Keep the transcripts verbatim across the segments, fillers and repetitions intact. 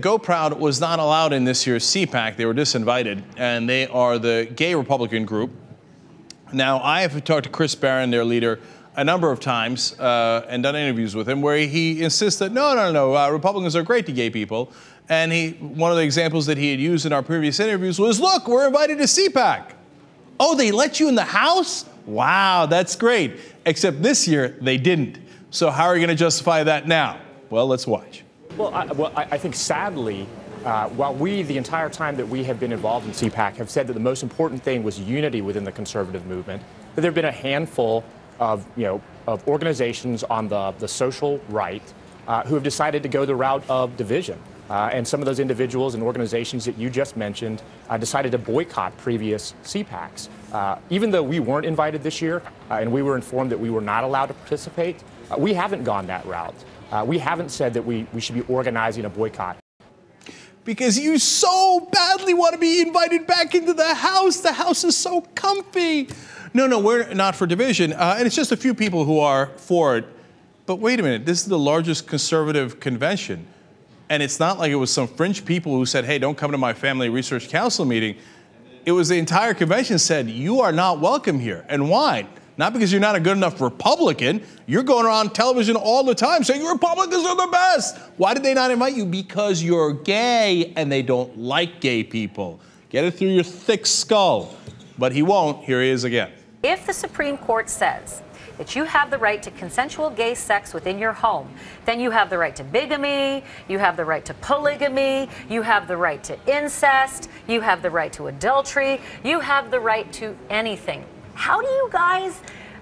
GoProud was not allowed in this year's C PAC. They were disinvited, and they are the gay Republican group. Now, I have talked to Chris Barron, their leader, a number of times uh, and done interviews with him where he insists that, no, no, no, uh, Republicans are great to gay people. And he, one of the examples that he had used in our previous interviews was, look, we're invited to C PAC. Oh, they let you in the house? Wow, that's great. Except this year, they didn't. So how are you going to justify that now? Well, let's watch. Well, I, well, I think sadly, uh, while we, the entire time that we have been involved in C PAC, have said that the most important thing was unity within the conservative movement, that there have been a handful of, you know, of organizations on the, the social right uh, who have decided to go the route of division. Uh, and some of those individuals and organizations that you just mentioned uh, decided to boycott previous C PACs. Uh, even though we weren't invited this year uh, and we were informed that we were not allowed to participate, uh, we haven't gone that route. Uh, we haven't said that we, we should be organizing a boycott. Because you so badly want to be invited back into the house. The house is so comfy. No, no, we're not for division. Uh, and it's just a few people who are for it. But wait a minute, this is the largest conservative convention. And it's not like it was some fringe people who said, hey, don't come to my family research council meeting. It was the entire convention said, you are not welcome here. And why? Not because you're not a good enough Republican. You're going around television all the time saying Republicans are the best. Why did they not invite you? Because you're gay and they don't like gay people. Get it through your thick skull. But he won't. Here he is again. If the Supreme Court says that you have the right to consensual gay sex within your home, then you have the right to bigamy, you have the right to polygamy, you have the right to incest, you have the right to adultery, you have the right to anything. How do you guys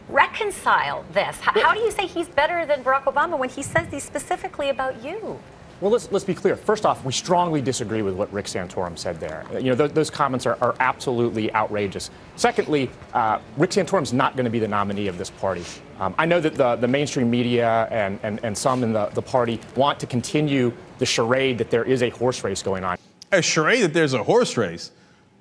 reconcile this? How do you say he's better than Barack Obama when he says these specifically about you? Well, let's, let's be clear. First off, we strongly disagree with what Rick Santorum said there. You know, th those comments are, are absolutely outrageous. Secondly, uh, Rick Santorum's not going to be the nominee of this party. Um, I know that the, the mainstream media and, and, and some in the, the party want to continue the charade that there is a horse race going on. A charade that there's a horse race?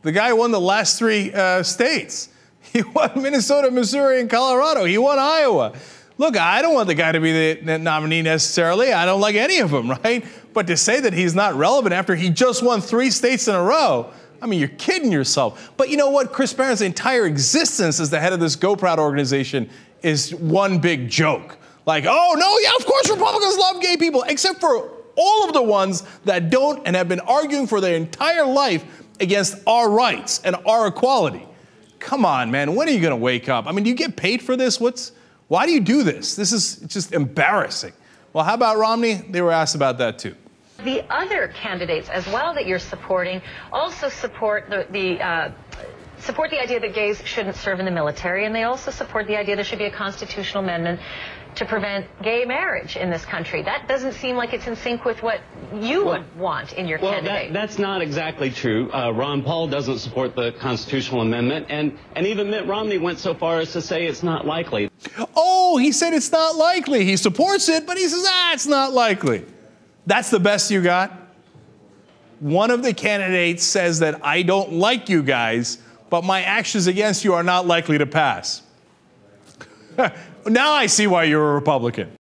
The guy won the last three uh, states. He won Minnesota, Missouri, and Colorado. He won Iowa. Look, I don't want the guy to be the nominee necessarily. I don't like any of them, right? But to say that he's not relevant after he just won three states in a row, I mean, you're kidding yourself. But you know what? Chris Barron's entire existence as the head of this GoProud organization is one big joke. Like, oh, no, yeah, of course Republicans love gay people, except for all of the ones that don't and have been arguing for their entire life against our rights and our equality. Come on, man, when are you going to wake up? I mean, do you get paid for this? What's... Why do you do this? This is just embarrassing. Well, how about Romney? They were asked about that, too. The other candidates as well that you're supporting also support the, the, uh, support the idea that gays shouldn't serve in the military, and they also support the idea there should be a constitutional amendment to prevent gay marriage in this country. That doesn't seem like it's in sync with what you well, would want in your well, candidate. That, that's not exactly true. Uh, Ron Paul doesn't support the constitutional amendment, and, and even Mitt Romney went so far as to say it's not likely. Oh, he said it's not likely. He supports it, but he says, ah, it's not likely. That's the best you got? One of the candidates says that I don't like you guys, but my actions against you are not likely to pass. Now I see why you're a Republican.